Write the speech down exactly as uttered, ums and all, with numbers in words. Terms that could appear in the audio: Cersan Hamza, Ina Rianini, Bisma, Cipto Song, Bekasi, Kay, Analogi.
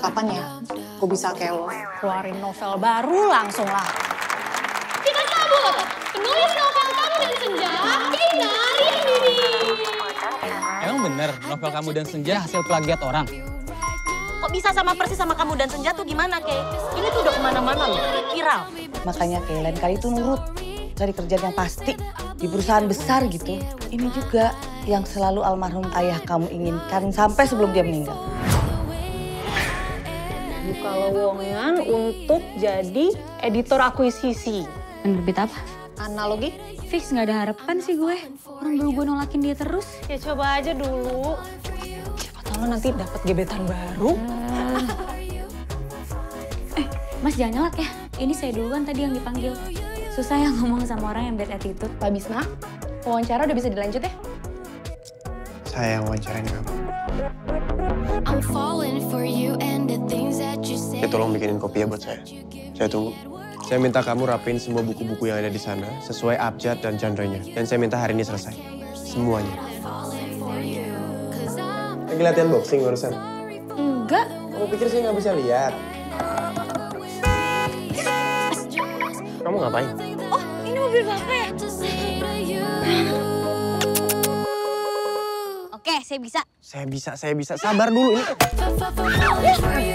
Kapan ya gue bisa kayak lo? Keluarin novel baru langsung lah. Kita sambut penulis novel Kamu dan Senja, Ina Rianini. Emang bener novel Kamu dan Senja hasil plagiat orang? Kok bisa sama persis sama Kamu dan Senja tuh gimana, Kay? Ini tuh udah kemana-mana loh, viral. Makanya Kay, lain kali tuh nurut. Cari kerjaan yang pasti di perusahaan besar gitu. Ini juga yang selalu almarhum ayah kamu inginkan sampai sebelum dia meninggal. Buka lowongan untuk jadi editor akuisisi. Penerbit apa? Analogi. Fix nggak ada harapan sih gue. Orang dulu gue nolakin dia terus. Ya coba aja dulu. Siapa tahu lo nanti dapat gebetan baru. Hmm. eh, Mas jangan nyelak ya. Ini saya duluan tadi yang dipanggil. Susah ya ngomong sama orang yang bad attitude. Pak Bisma, wawancara udah bisa dilanjut ya? Saya yang wawancarain kamu. Ya tolong bikinin kopi ya buat saya. Saya tunggu. Saya minta kamu rapiin semua buku-buku yang ada di sana sesuai abjad dan genre-nya. Dan saya minta hari ini selesai. Semuanya. Lagi latihan boxing barusan? Enggak. Kamu pikir saya nggak bisa lihat? Kamu ngapain? Oh, ini mobil bapak ya? Oke, saya bisa. Saya bisa, saya bisa. Sabar dulu ini.